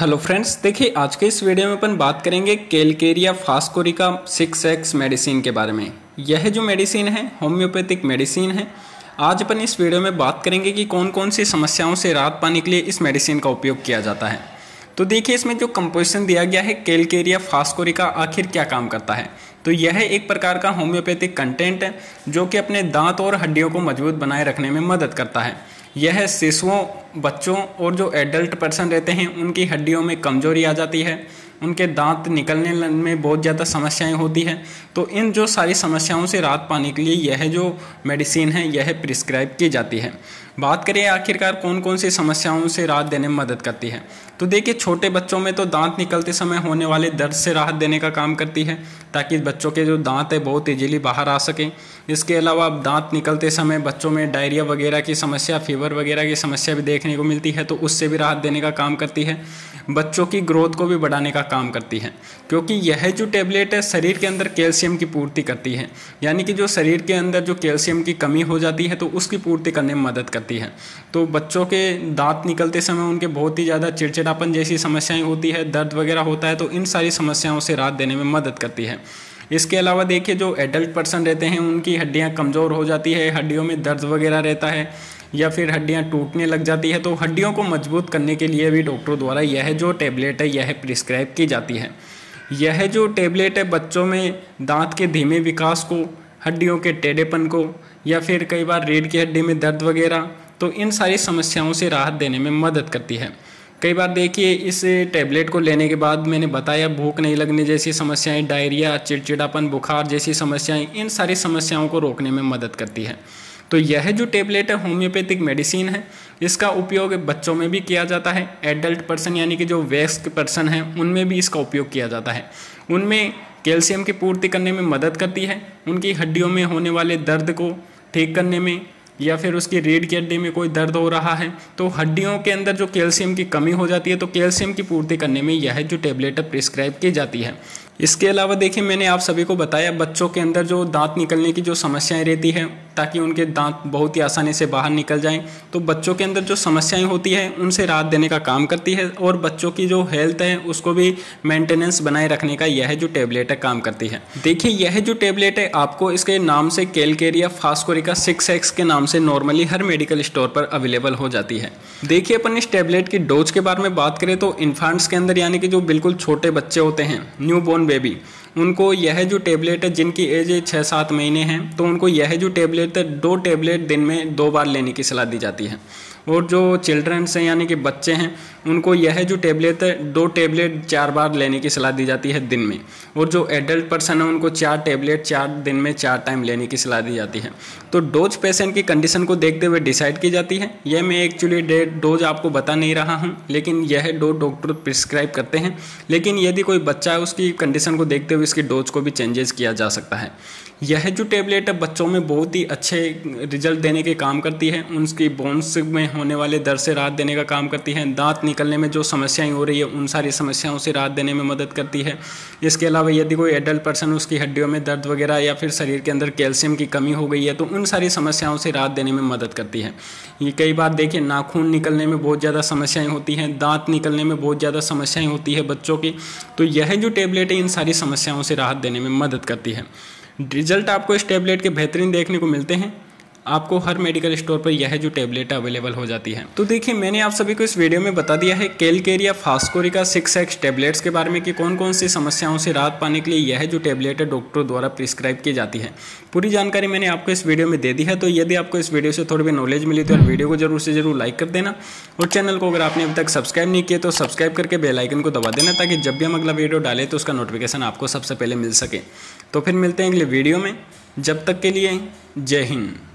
Hello friends, देखिए आज के इस वीडियो में अपन बात करेंगे कैलकेरिया फॉस्फोरिका 6x मेडिसिन के बारे में। यह जो मेडिसिन है होम्योपैथिक मेडिसिन है। आज अपन इस वीडियो में बात करेंगे कि कौन कौन सी समस्याओं से राहत पाने के लिए इस मेडिसिन का उपयोग किया जाता है। तो देखिए इसमें जो कंपोजिशन दिया गया है कैलकेरिया फॉस्फोरिका आखिर क्या काम करता है, तो यह एक प्रकार का होम्योपैथिक कंटेंट है जो कि अपने दांत और हड्डियों को मजबूत बनाए रखने में मदद करता है। यह शिशुओं, बच्चों और जो एडल्ट पर्सन रहते हैं उनकी हड्डियों में कमजोरी आ जाती है, उनके दांत निकलने में बहुत ज़्यादा समस्याएं होती हैं। तो इन जो सारी समस्याओं से राहत पाने के लिए यह जो मेडिसिन है यह प्रिस्क्राइब की जाती है। बात करें आखिरकार कौन कौन सी समस्याओं से राहत देने में मदद करती है, तो देखिए छोटे बच्चों में तो दांत निकलते समय होने वाले दर्द से राहत देने का काम करती है, ताकि बच्चों के जो दांत है बहुत ईजिली बाहर आ सकें। इसके अलावा दांत निकलते समय बच्चों में डायरिया वगैरह की समस्या, फीवर वगैरह की समस्या भी देखने को मिलती है, तो उससे भी राहत देने का काम करती है। बच्चों की ग्रोथ को भी बढ़ाने का काम करती है, क्योंकि यह जो टेबलेट है शरीर के अंदर कैल्शियम की पूर्ति करती है, यानी कि जो शरीर के अंदर जो कैल्शियम की कमी हो जाती है तो उसकी पूर्ति करने में मदद करती है। तो बच्चों के दांत निकलते समय उनके बहुत ही ज़्यादा चिड़चिड़ापन जैसी समस्याएं होती है, दर्द वगैरह होता है, तो इन सारी समस्याओं से राहत देने में मदद करती है। इसके अलावा देखिए जो एडल्ट पर्सन रहते हैं उनकी हड्डियां कमज़ोर हो जाती है, हड्डियों में दर्द वगैरह रहता है या फिर हड्डियां टूटने लग जाती है, तो हड्डियों को मजबूत करने के लिए भी डॉक्टरों द्वारा यह जो टेबलेट है यह प्रिस्क्राइब की जाती है। यह जो टेबलेट है बच्चों में दांत के धीमे विकास को, हड्डियों के टेढ़ेपन को या फिर कई बार रीढ़ की हड्डी में दर्द वगैरह, तो इन सारी समस्याओं से राहत देने में मदद करती है। कई बार देखिए इस टैबलेट को लेने के बाद मैंने बताया भूख नहीं लगने जैसी समस्याएं, डायरिया, चिड़चिड़ापन, बुखार जैसी समस्याएं, इन सारी समस्याओं को रोकने में मदद करती है। तो यह जो टेबलेट है होम्योपैथिक मेडिसिन है, इसका उपयोग बच्चों में भी किया जाता है, एडल्ट पर्सन यानी कि जो वयस्क पर्सन है उनमें भी इसका उपयोग किया जाता है। उनमें कैल्शियम की पूर्ति करने में मदद करती है, उनकी हड्डियों में होने वाले दर्द को ठीक करने में, या फिर उसकी रीढ़ की हड्डी में कोई दर्द हो रहा है तो हड्डियों के अंदर जो कैल्शियम की कमी हो जाती है तो कैल्शियम की पूर्ति करने में यह जो टेबलेट प्रिस्क्राइब की जाती है। इसके अलावा देखिए मैंने आप सभी को बताया बच्चों के अंदर जो दांत निकलने की जो समस्याएं रहती हैं, ताकि उनके दांत बहुत ही आसानी से बाहर निकल जाएं, तो बच्चों के अंदर जो समस्याएं होती हैं उनसे राहत देने का काम करती है और बच्चों की जो हेल्थ है उसको भी मेंटेनेंस बनाए रखने का यह जो टेबलेट है काम करती है। देखिए यह जो टेबलेट है आपको इसके नाम से कैलकेरिया फॉस्फोरिका 6x के नाम से नॉर्मली हर मेडिकल स्टोर पर अवेलेबल हो जाती है। देखिए अपन इस टेबलेट की डोज के बारे में बात करें तो इन्फेंट्स के अंदर यानी कि जो बिल्कुल छोटे बच्चे होते हैं, न्यू बॉर्न बेबी, उनको यह जो टेबलेट है, जिनकी एज 6-7 महीने हैं, तो उनको यह जो टेबलेट है 2 टेबलेट दिन में 2 बार लेने की सलाह दी जाती है। और जो चिल्ड्रंस हैं यानी कि बच्चे हैं उनको यह जो टेबलेट है 2 टेबलेट 4 बार लेने की सलाह दी जाती है दिन में। और जो एडल्ट पर्सन है उनको 4 टेबलेट 4 दिन में 4 टाइम लेने की सलाह दी जाती है। तो डोज पेशेंट की कंडीशन को देखते हुए डिसाइड की जाती है। यह मैं एक्चुअली डोज आपको बता नहीं रहा हूँ, लेकिन यह डोज डॉक्टर प्रिस्क्राइब करते हैं, लेकिन यदि कोई बच्चा है उसकी कंडीशन को देखते हुए इसकी डोज को भी चेंजेस किया जा सकता है। यह जो टेबलेट है बच्चों में बहुत ही अच्छे रिजल्ट देने के काम करती है, उनकी बोन्स में होने वाले दर्द से राहत देने का काम करती है, दांत निकलने में जो समस्याएं हो रही है उन सारी समस्याओं से राहत देने में मदद करती है। इसके अलावा यदि कोई एडल्ट पर्सन उसकी हड्डियों में दर्द वगैरह या फिर शरीर के अंदर कैल्शियम की कमी हो गई है तो उन सारी समस्याओं से राहत देने में मदद करती है। ये कई बार देखिए नाखून निकलने में बहुत ज़्यादा समस्याएँ होती हैं, दांत निकलने में बहुत ज़्यादा समस्याएँ होती है बच्चों की, तो यह जो टेबलेट है इन सारी समस्याओं से राहत देने में मदद करती है। रिजल्ट आपको इस टेबलेट के बेहतरीन देखने को मिलते हैं। आपको हर मेडिकल स्टोर पर यह जो टेबलेट अवेलेबल हो जाती है। तो देखिए मैंने आप सभी को इस वीडियो में बता दिया है कैलकेरिया फॉस्फोरिका 6x टेबलेट्स के बारे में कि कौन कौन सी समस्याओं से राहत पाने के लिए यह जो टेबलेट है डॉक्टरों द्वारा प्रिस्क्राइब की जाती है। पूरी जानकारी मैंने आपको इस वीडियो में दे दी है। तो यदि आपको इस वीडियो से थोड़ी भी नॉलेज मिली तो वीडियो को जरूर से जरूर लाइक कर देना और चैनल को अगर आपने अब तक सब्सक्राइब नहीं किया तो सब्सक्राइब करके बेल आइकन को दबा देना, ताकि जब भी हम अगला वीडियो डालें तो उसका नोटिफिकेशन आपको सबसे पहले मिल सके। तो फिर मिलते हैं अगले वीडियो में, जब तक के लिए जय हिंद।